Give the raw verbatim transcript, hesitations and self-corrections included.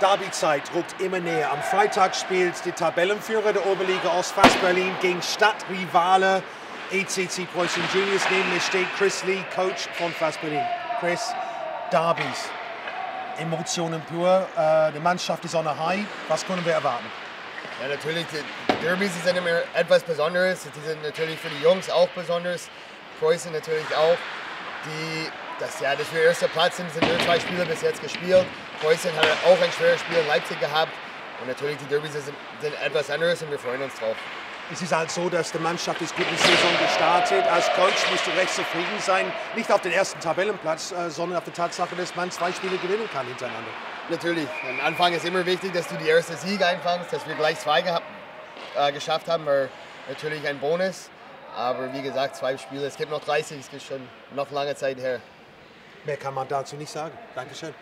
Derbyzeit rückt immer näher. Am Freitag spielt die Tabellenführer der Oberliga Ostfass Berlin gegen Stadtrivale E C C Preußen Juniors. Neben mir steht Chris Lee, Coach von F A S S Berlin. Chris, Derbys, Emotionen pur. Äh, die Mannschaft ist on a high. Was können wir erwarten? Ja, natürlich, die Derbys sind immer etwas Besonderes. Die sind natürlich für die Jungs auch besonders. Preußen natürlich auch. Die, das, ja, dass wir erster Platz sind, sind nur zwei Spiele bis jetzt gespielt. Preußen hat auch ein schweres Spiel in Leipzig gehabt. Und natürlich, die Derbys sind, sind etwas anderes und wir freuen uns drauf. Es ist halt so, dass die Mannschaft ist gut in die Saison gestartet. Als Coach musst du recht zufrieden sein, nicht auf den ersten Tabellenplatz, sondern auf die Tatsache, dass man zwei Spiele gewinnen kann hintereinander. Natürlich. Am Anfang ist immer wichtig, dass du die erste Sieg einfängst, dass wir gleich zwei gehabt, äh, geschafft haben, war natürlich ein Bonus. Aber wie gesagt, zwei Spiele, es gibt noch dreißig, es ist schon noch lange Zeit her. Mehr kann man dazu nicht sagen. Dankeschön.